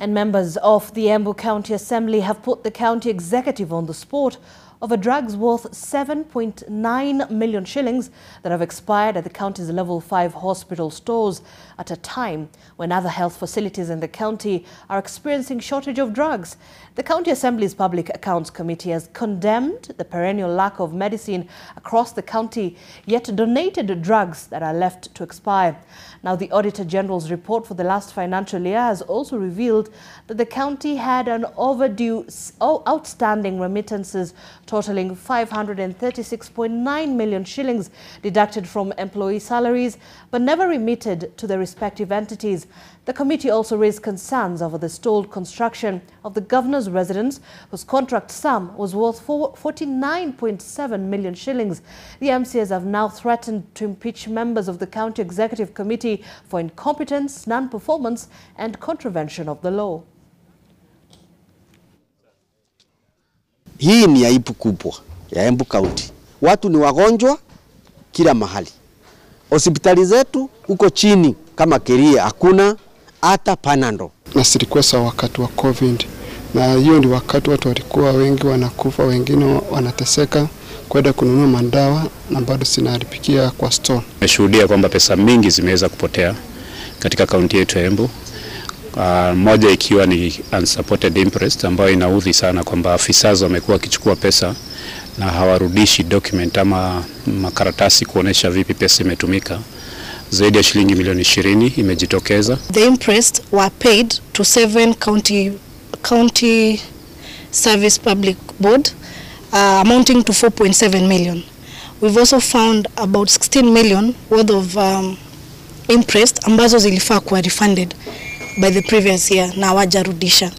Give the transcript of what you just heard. And members of the Embu County Assembly have put the county executive on the spot of a drugs worth 7.9 million shillings that have expired at the county's Level 5 hospital stores at a time when other health facilities in the county are experiencing shortage of drugs. The County Assembly's Public Accounts Committee has condemned the perennial lack of medicine across the county, yet donated drugs that are left to expire. Now, the Auditor General's report for the last financial year has also revealed that the county had an overdue outstanding remittances totaling 536.9 million shillings deducted from employee salaries but never remitted to their respective entities. The committee also raised concerns over the stalled construction of the governor's residence, whose contract sum was worth 49.7 million shillings. The MCAs have now threatened to impeach members of the County Executive Committee for incompetence, non-performance and contravention of the law. Hii ni aibu kubwa ya Embu County. Watu ni wagonjwa kila mahali. Hospitali zetu uko chini kama Keria, hakuna hata panando. Na silikwesa wakati wa COVID, na hiyo ni wakati watu walikuwa wengi wanakufa, wengine wanateseka kwenda kununua mandawa na bado sinalipikia kwa store. Nimeshuhudia kwamba pesa mingi zimeweza kupotea katika kaunti yetu ya Embu. Moja ikiwa ni unsupported interest ambayo inaudhi sana kwamba afisa wamekuwa wakichukua pesa na hawarudishi document ama makaratasi kuonesha vipi pesa imetumika. Zaidi ya shilingi milioni 20 imejitokeza. The interest were paid to 7 county service public board amounting to 4.7 million. We've also found about 16 million worth of interest ambazo zilifaa kuwa refunded by the previous year na wajarudisha.